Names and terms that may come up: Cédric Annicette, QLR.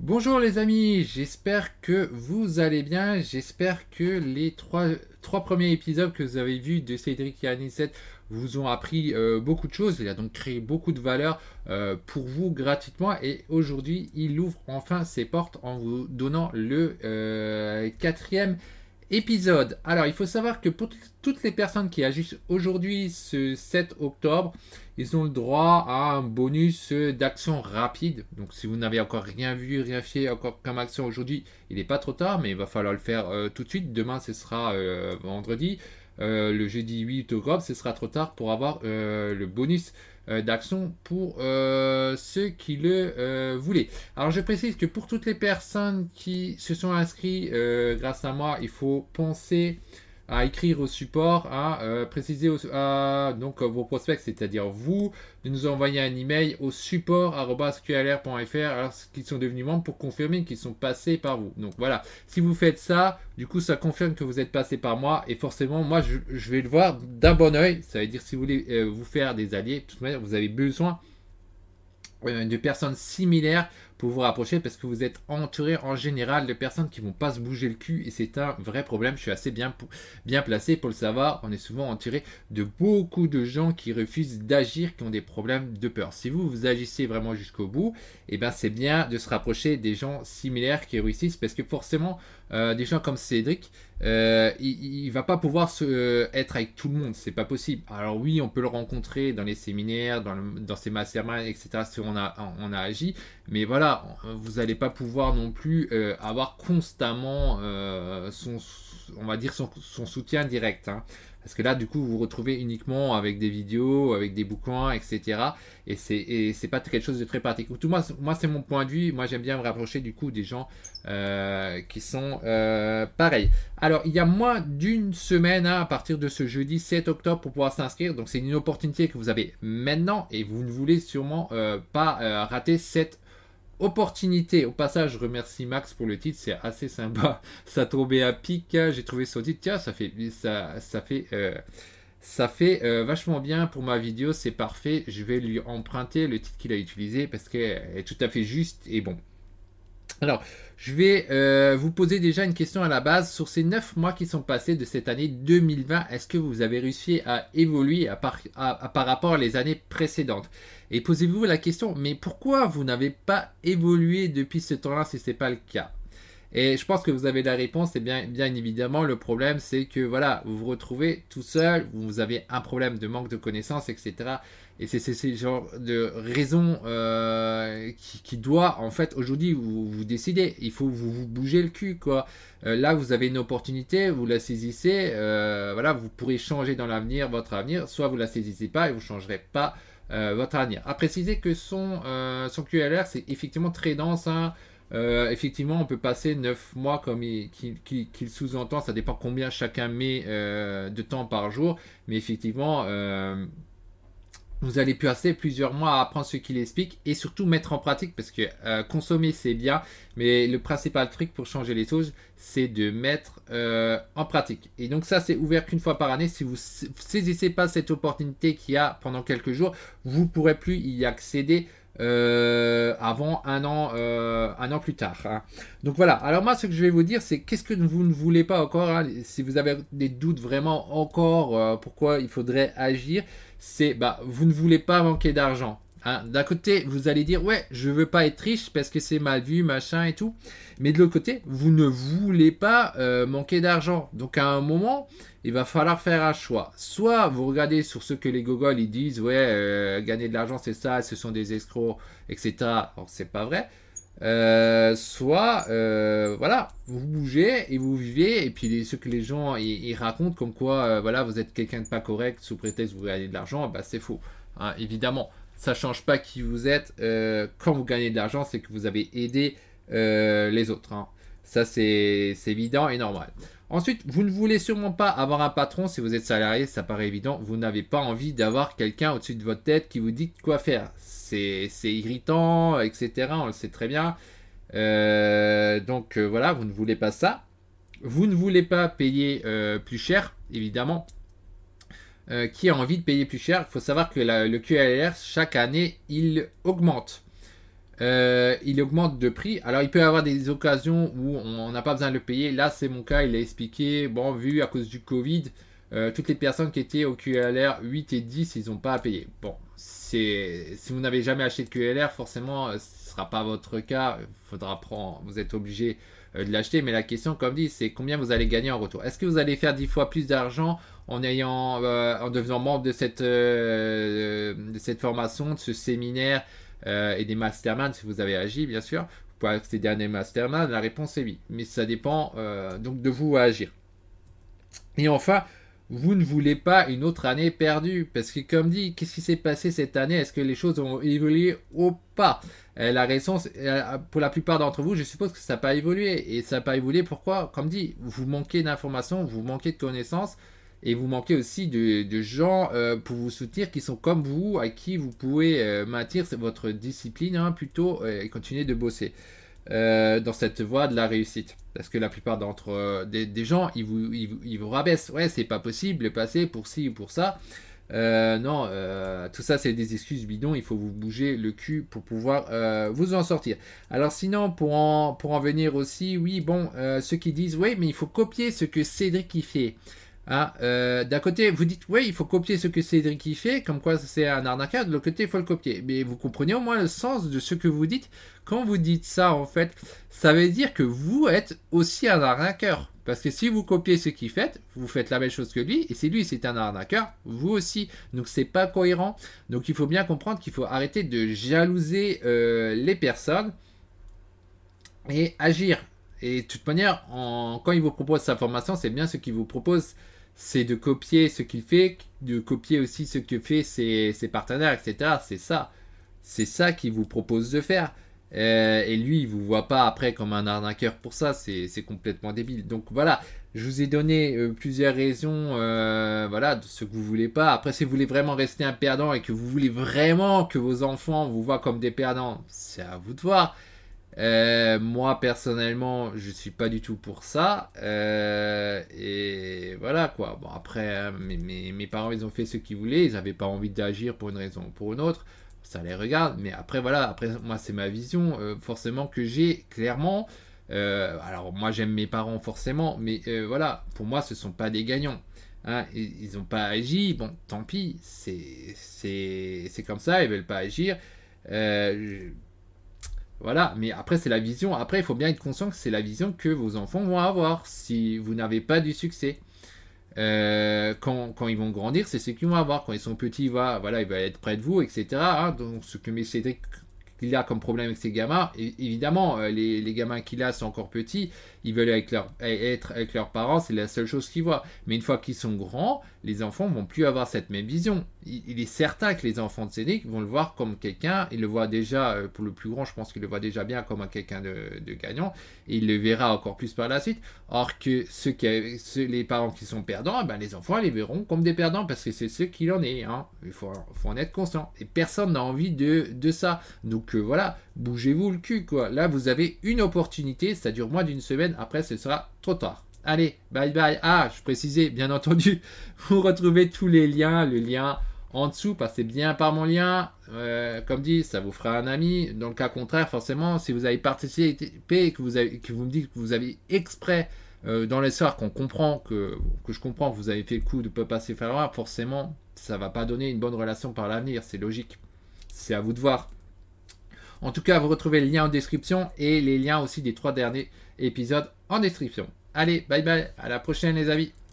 Bonjour les amis, j'espère que vous allez bien, j'espère que les trois premiers épisodes que vous avez vus de Cédric Annicette vous ont appris beaucoup de choses. Il a donc créé beaucoup de valeur pour vous gratuitement et aujourd'hui il ouvre enfin ses portes en vous donnant le quatrième épisode. Alors il faut savoir que pour toutes les personnes qui agissent aujourd'hui ce 7 octobre, ils ont le droit à un bonus d'action rapide. Donc si vous n'avez encore rien vu, rien fait encore comme action aujourd'hui, il n'est pas trop tard, mais il va falloir le faire tout de suite. Demain ce sera vendredi, le jeudi 8 octobre, ce sera trop tard pour avoir le bonus d'action pour ceux qui le voulaient. Alors je précise que pour toutes les personnes qui se sont inscrites grâce à moi, il faut penser à écrire au support, à préciser donc vos prospects, c'est-à-dire vous, de nous envoyer un email au support@qlrr.fr lorsqu'ils sont devenus membres pour confirmer qu'ils sont passés par vous. Donc voilà, si vous faites ça, du coup ça confirme que vous êtes passé par moi et forcément moi je vais le voir d'un bon oeil. Ça veut dire si vous voulez vous faire des alliés, de toute manière vous avez besoin de personnes similaires pour vous rapprocher parce que vous êtes entouré en général de personnes qui vont pas se bouger le cul et c'est un vrai problème. Je suis assez bien placé pour le savoir. On est souvent entouré de beaucoup de gens qui refusent d'agir, qui ont des problèmes de peur. Si vous agissez vraiment jusqu'au bout, et ben c'est bien de se rapprocher des gens similaires qui réussissent parce que forcément des gens comme Cédric, il va pas pouvoir être avec tout le monde, c'est pas possible. Alors oui, on peut le rencontrer dans les séminaires, dans ses masterminds, etc. Si on a agi, mais voilà. Vous n'allez pas pouvoir non plus avoir constamment son soutien direct, hein. Parce que là du coup vous vous retrouvez uniquement avec des vidéos, avec des bouquins, etc. Et c'est pas quelque chose de très pratique. Tout moi c'est mon point de vue. Moi j'aime bien me rapprocher du coup des gens qui sont pareils. Alors il y a moins d'une semaine, hein, à partir de ce jeudi 7 octobre pour pouvoir s'inscrire. Donc c'est une opportunité que vous avez maintenant et vous ne voulez sûrement pas rater cette opportunité. Au passage, je remercie Max pour le titre, c'est assez sympa. Ça tombait à pic, j'ai trouvé son titre. Tiens, ça fait vachement bien pour ma vidéo, c'est parfait. Je vais lui emprunter le titre qu'il a utilisé parce qu'elle est tout à fait juste et bon. Alors, je vais vous poser déjà une question à la base. Sur ces 9 mois qui sont passés de cette année 2020, est-ce que vous avez réussi à évoluer par rapport à les années précédentes? Et posez-vous la question, mais pourquoi vous n'avez pas évolué depuis ce temps-là si ce n'est pas le cas? Et je pense que vous avez la réponse, et bien évidemment, le problème, c'est que voilà, vous vous retrouvez tout seul, vous avez un problème de manque de connaissances, etc. Et c'est ce genre de raison qui doit, en fait, aujourd'hui, vous décider. Il faut vous bouger le cul, quoi. Là, vous avez une opportunité, vous la saisissez. Voilà, vous pourrez changer dans l'avenir votre avenir. Soit vous la saisissez pas et vous ne changerez pas votre avenir. À préciser que son QLR, c'est effectivement très dense, hein. Effectivement on peut passer 9 mois comme qu'il sous-entend, ça dépend combien chacun met de temps par jour, mais effectivement vous allez passer plusieurs mois à apprendre ce qu'il explique et surtout mettre en pratique parce que consommer c'est bien, mais le principal truc pour changer les choses c'est de mettre en pratique. Et donc ça c'est ouvert qu'une fois par année. Si vous ne saisissez pas cette opportunité qu'il y a pendant quelques jours, vous ne pourrez plus y accéder avant un an plus tard, hein. Donc voilà, alors moi ce que je vais vous dire c'est qu'est-ce que vous ne voulez pas encore, hein. Si vous avez des doutes vraiment encore pourquoi il faudrait agir, c'est vous ne voulez pas manquer d'argent, hein. D'un côté vous allez dire ouais je veux pas être riche parce que c'est mal vu machin et tout, mais de l'autre côté vous ne voulez pas manquer d'argent. Donc à un moment il va falloir faire un choix. Soit vous regardez sur ce que les gogoles ils disent, ouais, gagner de l'argent c'est ça, ce sont des escrocs, etc. Alors c'est pas vrai. Soit voilà, vous bougez et vous vivez, et puis ce que les gens ils racontent comme quoi voilà vous êtes quelqu'un de pas correct sous prétexte que vous gagnez de l'argent, bah c'est faux, hein, évidemment. Ça change pas qui vous êtes. Quand vous gagnez de l'argent, c'est que vous avez aidé les autres, hein. Ça c'est évident et normal. Ensuite, vous ne voulez sûrement pas avoir un patron. Si vous êtes salarié, ça paraît évident. Vous n'avez pas envie d'avoir quelqu'un au-dessus de votre tête qui vous dit quoi faire. C'est irritant, etc. On le sait très bien. Donc voilà, vous ne voulez pas ça. Vous ne voulez pas payer plus cher, évidemment. Qui a envie de payer plus cher? Il faut savoir que le QLR, chaque année, il augmente. il augmente de prix. Alors il peut y avoir des occasions où on n'a pas besoin de le payer. Là c'est mon cas, il a expliqué, bon vu à cause du Covid, toutes les personnes qui étaient au QLR 8 et 10, ils n'ont pas à payer. Bon, si vous n'avez jamais acheté de QLR, forcément ce ne sera pas votre cas, faudra prendre, vous êtes obligé de l'acheter. Mais la question, comme dit, c'est combien vous allez gagner en retour. Est-ce que vous allez faire 10 fois plus d'argent en devenant membre de cette formation, de ce séminaire et des masterminds, si vous avez agi, bien sûr. Vous pouvez accéder à des masterminds, la réponse est oui. Mais ça dépend donc de vous à agir. Et enfin, vous ne voulez pas une autre année perdue. Parce que comme dit, qu'est-ce qui s'est passé cette année? Est-ce que les choses ont évolué ou pas? La raison, pour la plupart d'entre vous, je suppose que ça n'a pas évolué. Et ça n'a pas évolué, pourquoi? Comme dit, vous manquez d'informations, vous manquez de connaissances. Et vous manquez aussi de gens pour vous soutenir qui sont comme vous, à qui vous pouvez maintenir votre discipline hein, plutôt et continuer de bosser dans cette voie de la réussite. Parce que la plupart d'entre des gens, ils vous rabaissent. Ouais, c'est pas possible de passer pour ci ou pour ça. Non, tout ça c'est des excuses bidons, il faut vous bouger le cul pour pouvoir vous en sortir. Alors sinon, pour en venir aussi, oui, bon, ceux qui disent, oui, mais il faut copier ce que Cédric y fait. Hein, d'un côté vous dites oui il faut copier ce que Cédric y fait, comme quoi c'est un arnaqueur, de l'autre côté il faut le copier, mais vous comprenez au moins le sens de ce que vous dites. Quand vous dites ça, en fait ça veut dire que vous êtes aussi un arnaqueur, parce que si vous copiez ce qu'il fait, vous faites la même chose que lui, et si lui c'est un arnaqueur, vous aussi, donc c'est pas cohérent. Donc il faut bien comprendre qu'il faut arrêter de jalouser les personnes et agir. Et de toute manière, quand il vous propose sa formation, c'est bien ce qu'il vous propose, c'est de copier ce qu'il fait, de copier aussi ce que fait ses partenaires, etc. C'est ça qu'il vous propose de faire. Et lui, il ne vous voit pas après comme un arnaqueur pour ça, c'est complètement débile. Donc voilà, je vous ai donné plusieurs raisons voilà, de ce que vous ne voulez pas. Après, si vous voulez vraiment rester un perdant et que vous voulez vraiment que vos enfants vous voient comme des perdants, c'est à vous de voir. Moi personnellement je suis pas du tout pour ça et voilà quoi. Bon après mes parents ils ont fait ce qu'ils voulaient, ils n'avaient pas envie d'agir pour une raison ou pour une autre, ça les regarde, mais après voilà, après moi c'est ma vision forcément que j'ai clairement alors moi j'aime mes parents forcément, mais voilà pour moi ce sont pas des gagnants hein, ils n'ont pas agi, bon tant pis, c'est comme ça, ils veulent pas agir voilà, mais après c'est la vision, après il faut bien être conscient que c'est la vision que vos enfants vont avoir si vous n'avez pas du succès. Quand ils vont grandir, c'est ce qu'ils vont avoir, quand ils sont petits, voilà, ils vont être près de vous, etc. Hein, donc ce que Cédric a comme problème avec ses gamins, et évidemment les gamins qu'il a sont encore petits, ils veulent être avec leurs parents, c'est la seule chose qu'ils voient. Mais une fois qu'ils sont grands, les enfants ne vont plus avoir cette même vision. Il est certain que les enfants de Cédric vont le voir comme quelqu'un, ils le voient déjà, pour le plus grand je pense qu'il le voit déjà bien comme quelqu'un de gagnant, et il le verra encore plus par la suite. Or que les parents qui sont perdants, ben les enfants les verront comme des perdants, parce que c'est ce qu'il en est, hein. Il faut en être conscient, et personne n'a envie de ça. Donc que voilà, bougez-vous le cul quoi. Là vous avez une opportunité, ça dure moins d'une semaine, après ce sera trop tard. Allez, bye bye. Ah, je précisais bien entendu, vous retrouvez tous les liens, le lien en dessous, passez bien par mon lien, comme dit, ça vous fera un ami. Dans le cas contraire, forcément, si vous avez participé et que vous me dites que vous avez exprès dans les soirs, qu'on comprend, que je comprends que vous avez fait le coup de ne pas passer faire loin, forcément, ça va pas donner une bonne relation par l'avenir, c'est logique. C'est à vous de voir. En tout cas, vous retrouvez les liens en description et les liens aussi des 3 derniers épisodes en description. Allez, bye bye, à la prochaine les amis.